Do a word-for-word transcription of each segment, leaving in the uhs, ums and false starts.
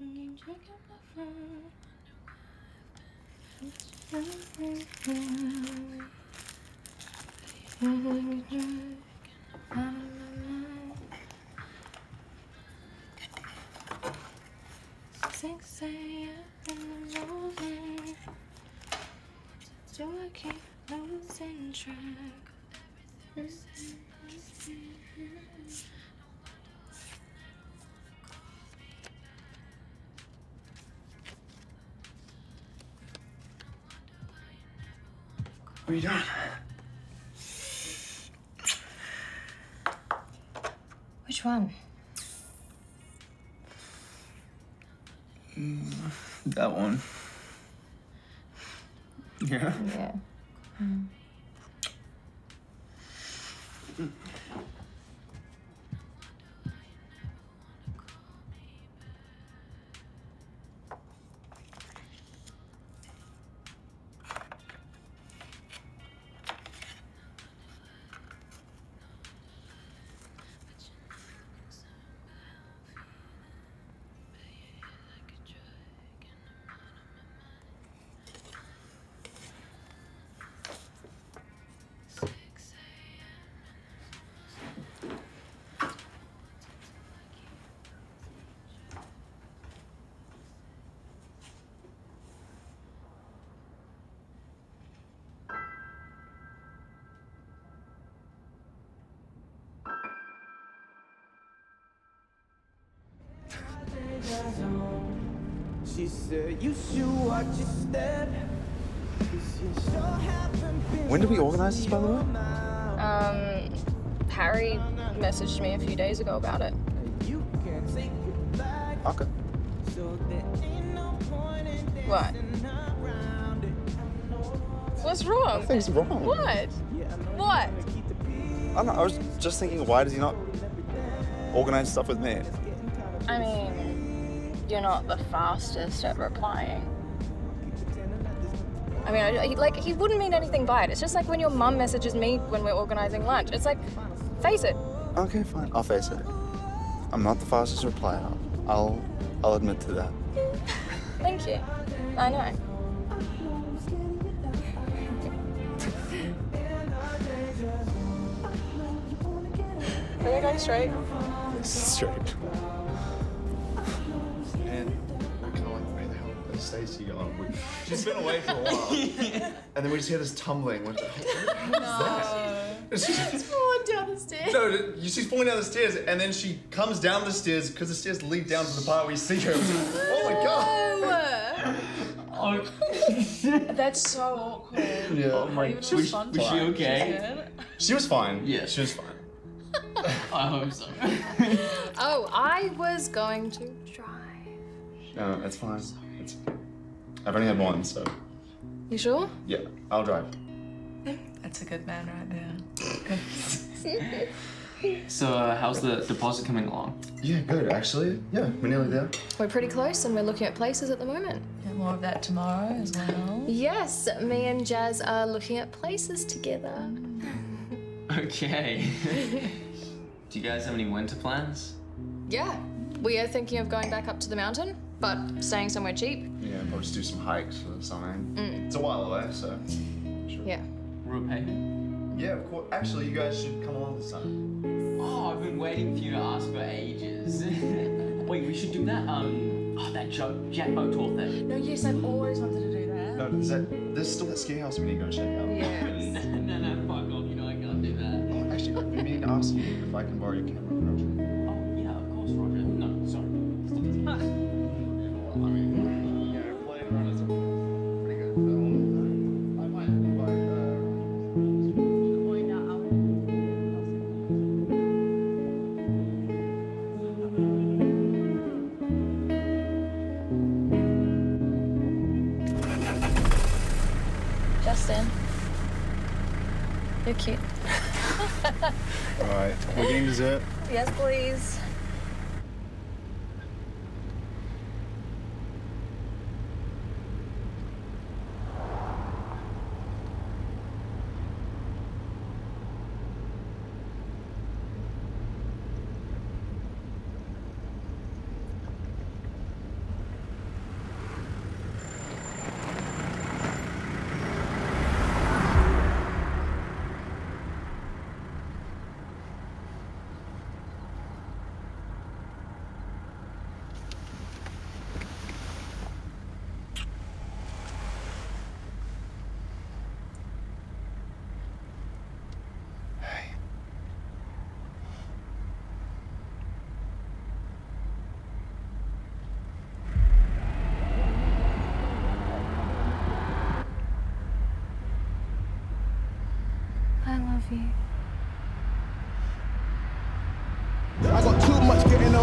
What are you doing? Which one? Mm, that one. Yeah? Yeah. Mm. Mm. She said you should watch your step. When did we organize this, by the way? Um, Harry messaged me a few days ago about it. Okay. What? What's wrong? Nothing's wrong. What? What? I don't know, I was just thinking, why does he not organize stuff with me? I mean, you're not the fastest at replying. I mean, I, he, like, he wouldn't mean anything by it. It's just like when your mum messages me when we're organising lunch. It's like, face it. Okay, fine. I'll face it. I'm not the fastest replier. I'll, I'll admit to that. Thank you. I know. Are we going straight? Straight. Stacey on. We, she's been away for a while. Yeah. And then we just hear this tumbling. What the hell is that? No. She's, she's falling down the stairs. No, she's falling down the stairs and then she comes down the stairs because the stairs lead down to the part where you see her. Oh my god! No. Oh. That's so awkward. Yeah. Oh my god. Was, was she okay? She was fine. Yeah. She was fine. I hope so. Oh, I was going to drive. No, that's fine. I've only had one, so. You sure? Yeah, I'll drive. That's a good man right there. So, uh, how's the deposit coming along? Yeah, good, actually. Yeah, we're nearly there. We're pretty close, and we're looking at places at the moment. And more of that tomorrow as well. Yes, me and Jazz are looking at places together. Okay. Do you guys have any winter plans? Yeah, we are thinking of going back up to the mountain. But staying somewhere cheap. Yeah, or just do some hikes or something. Mm. It's a while away, so. Sure. Yeah. Repayment? Yeah, of course. Actually, you guys should come along this time. Oh, I've been waiting for you to ask for ages. Wait, we should do that, um, oh, that Jackboat tour thing. No, yes, I've always wanted to do that. No, is that, there's still that ski house we need to go check out. Yes. no, no, no, fuck off, you know I can't do that. Oh, actually, I've been meaning to ask you if I can borrow your camera, Roger. Oh, yeah, of course, Roger. No, sorry. Still I mean, yeah, Fleur is a pretty good film. I might invite her. Justin, you're cute. All right, we're getting dessert. Yes, please.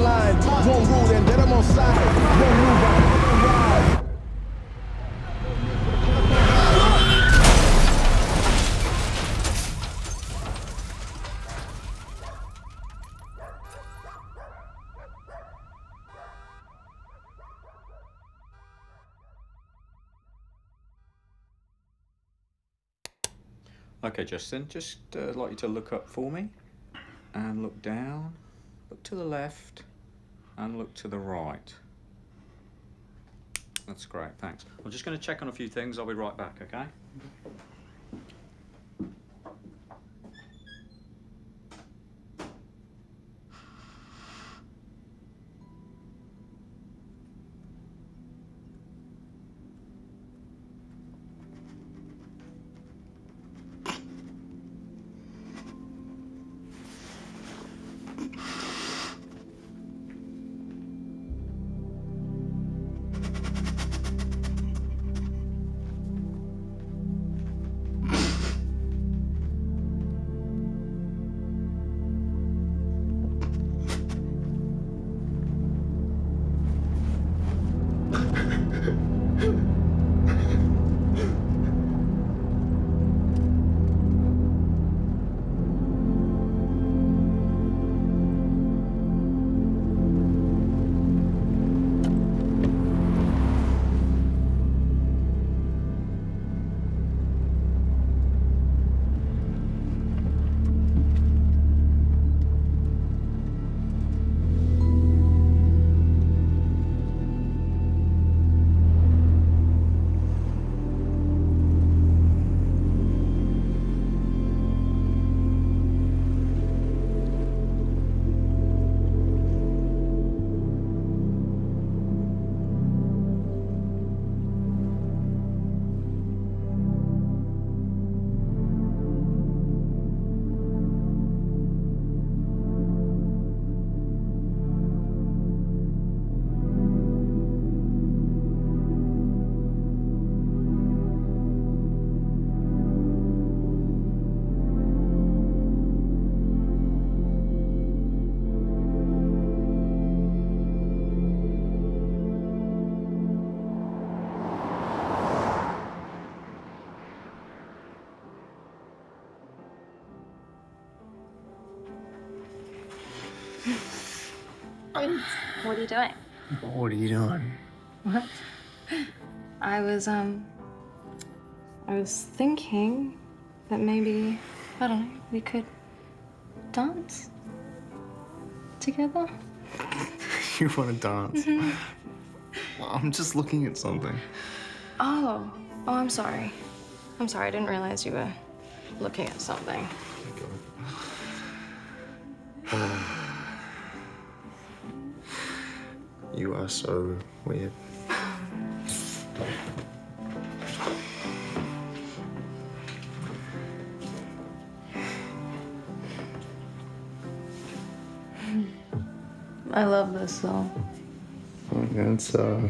I'm lying. One rule and then I'm on side. One move, I hit and ride. Okay, Justin, just uh, like you to look up for me and look down, look to the left and look to the right. That's great, thanks. I'm just going to check on a few things. I'll be right back, okay? What are you doing? What are you doing? What? I was, um, I was thinking that maybe, I don't know, we could dance together. You want to dance? Mm-hmm. I'm just looking at something. Oh, oh, I'm sorry. I'm sorry, I didn't realize you were looking at something. Oh. You are so weird. I love this song. Oh, that's uh,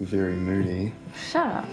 very moody. Shut up.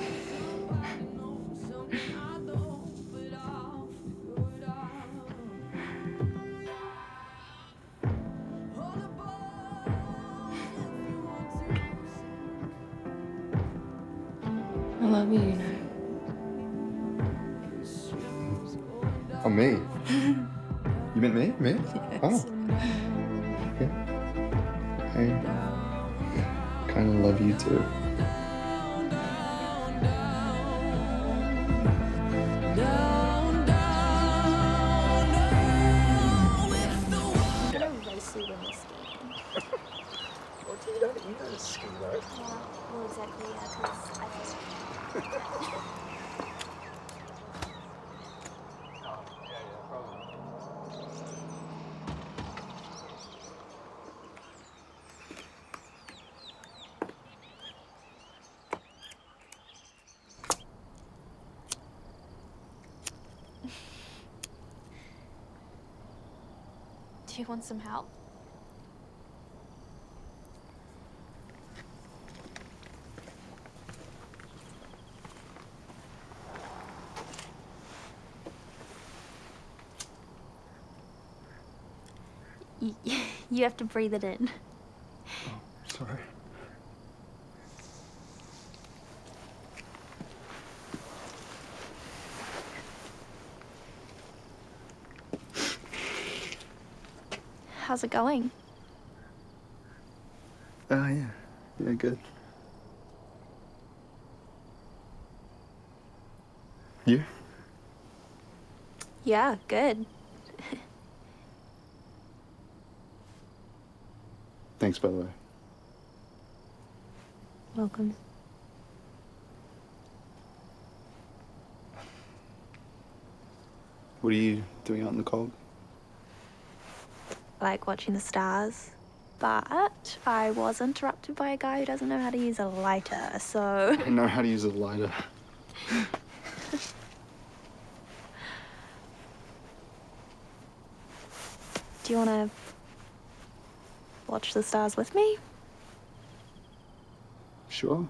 Do you want some help? Y You have to breathe it in. Oh, sorry. How's it going? Oh, uh, yeah. Yeah, good. You? Yeah, good. Thanks, by the way. Welcome. What are you doing out in the cold? Like watching the stars. But I was interrupted by a guy who doesn't know how to use a lighter, so... I know how to use a lighter. Do you want to watch the stars with me? Sure.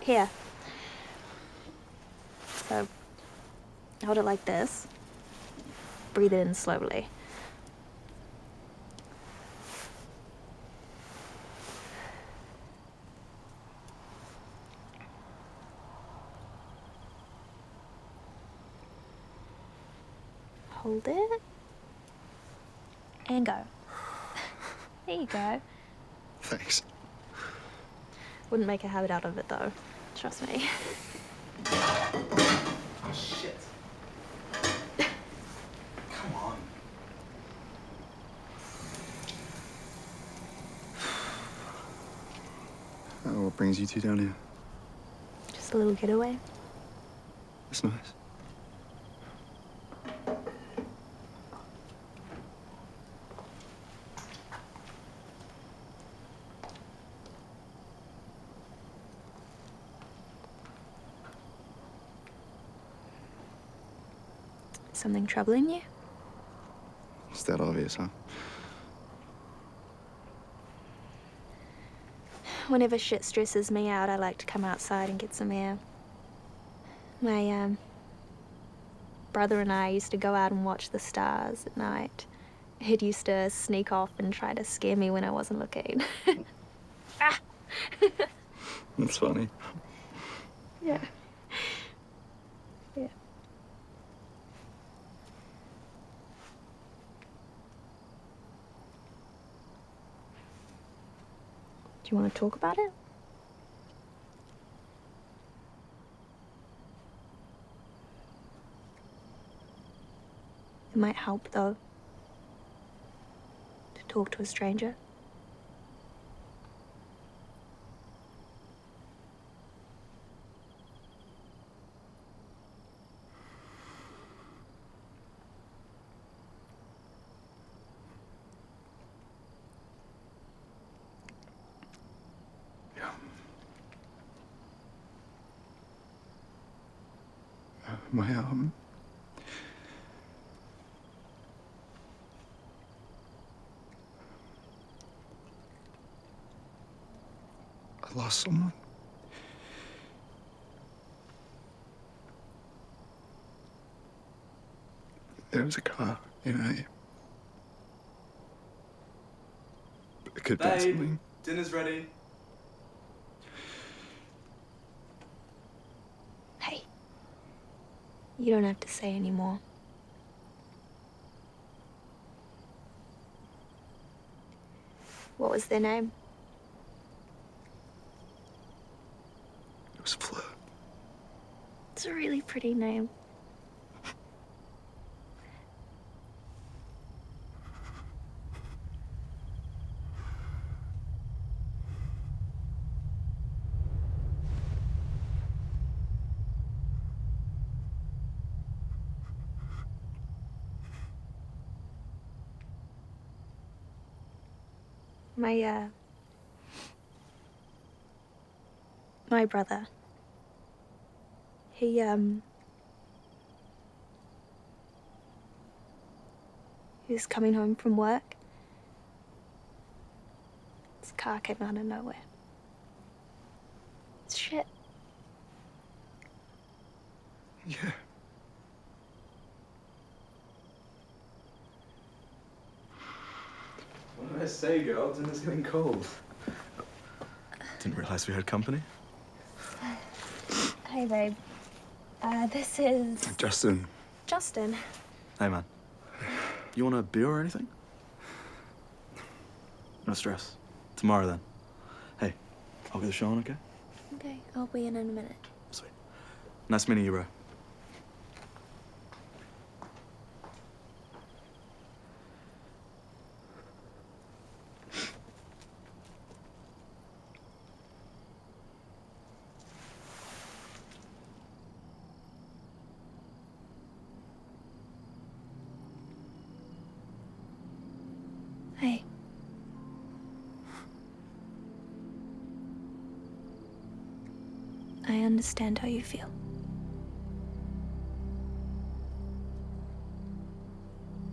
Here. So, hold it like this. Breathe it in slowly. Hold it, and go. There you go. Thanks. Wouldn't make a habit out of it, though. Trust me. Oh, shit. Come on. Oh, what brings you two down here? Just a little getaway. That's nice. Something troubling you? It's that obvious, huh? Whenever shit stresses me out, I like to come outside and get some air. My um, brother and I used to go out and watch the stars at night. He'd used to sneak off and try to scare me when I wasn't looking. Ah! That's funny. Yeah. Yeah. Do you want to talk about it? It might help, though, to talk to a stranger. My arm. I lost someone. There was a car, you know. It could be something. Dinner's ready. You don't have to say anymore. What was their name? It was Fleur. It's a really pretty name. My, uh, my brother, he, um, he was coming home from work This car came out of nowhere. It's shit. Yeah. What did I say, girl? Dinner's getting cold. Didn't realize we had company. Hey, babe. Uh, this is... Justin. Justin. Hey, man. You want a beer or anything? No stress. Tomorrow, then. Hey, I'll get the show on, okay? Okay, I'll be in in a minute. Sweet. Nice meeting you, bro. Hey. I understand how you feel.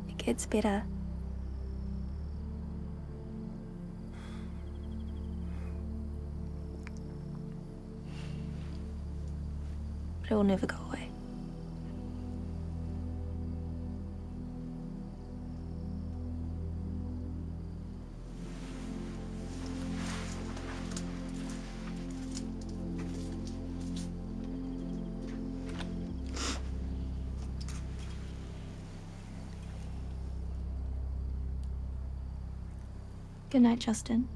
It gets better. But it will never go away. Good night, Justin.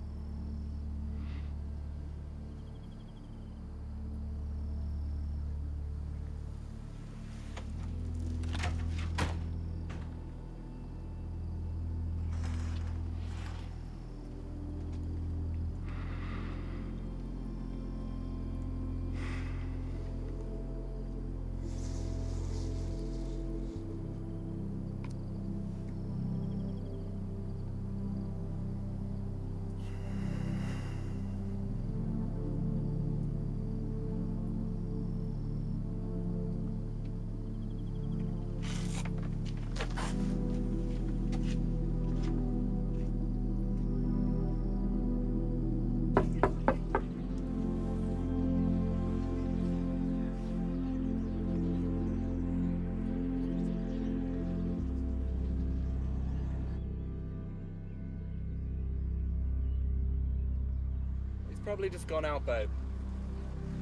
Probably just gone out, babe.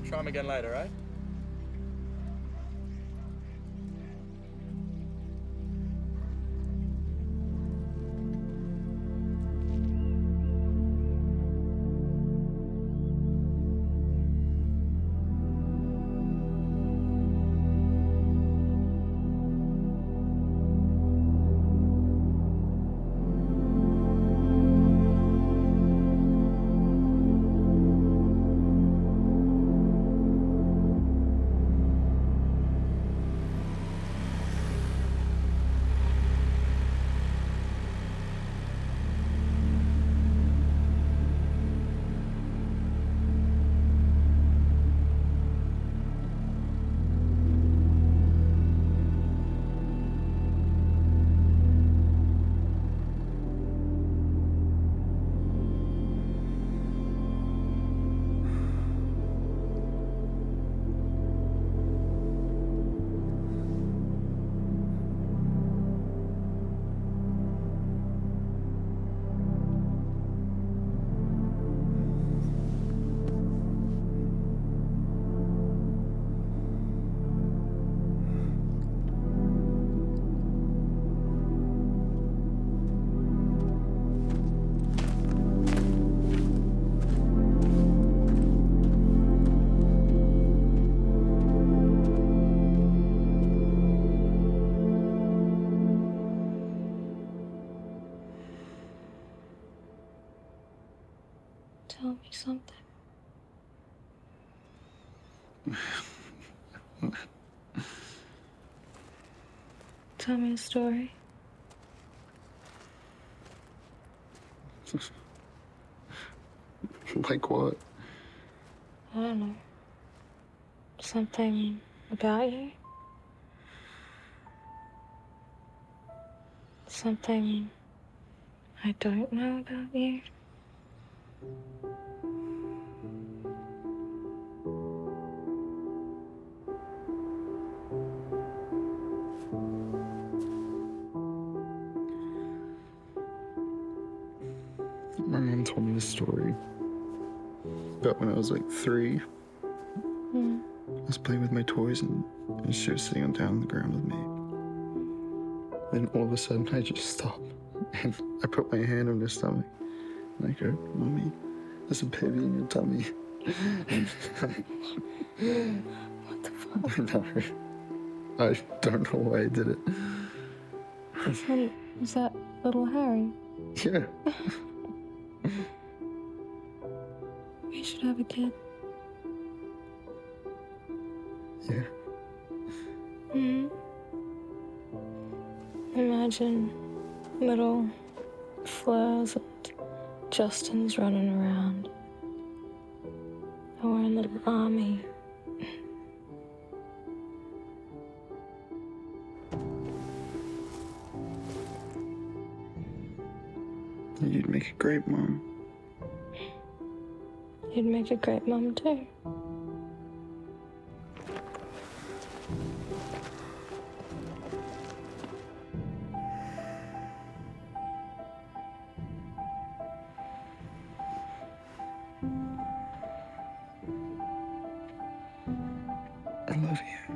Try him again later, right? Tell me something. Tell me a story. Like what? I don't know. Something about you? Something I don't know about you? My mom told me a story about when I was like three. Mm. I was playing with my toys and, and she was sitting down on the ground with me. Then all of a sudden I just stopped and I put my hand on her stomach and I go, "Mommy, there's a baby in your tummy." What the fuck? I know. I don't know why I did it. That, was that little Harry? Yeah. We should have a kid. Yeah. Mm. Imagine little Fleur's and Justin's running around. Or in the army. You'd make a great mom. You'd make a great mom too. I love you.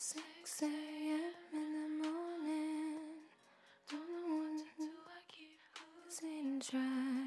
six a m in the morning, don't know what to do, I keep losing track.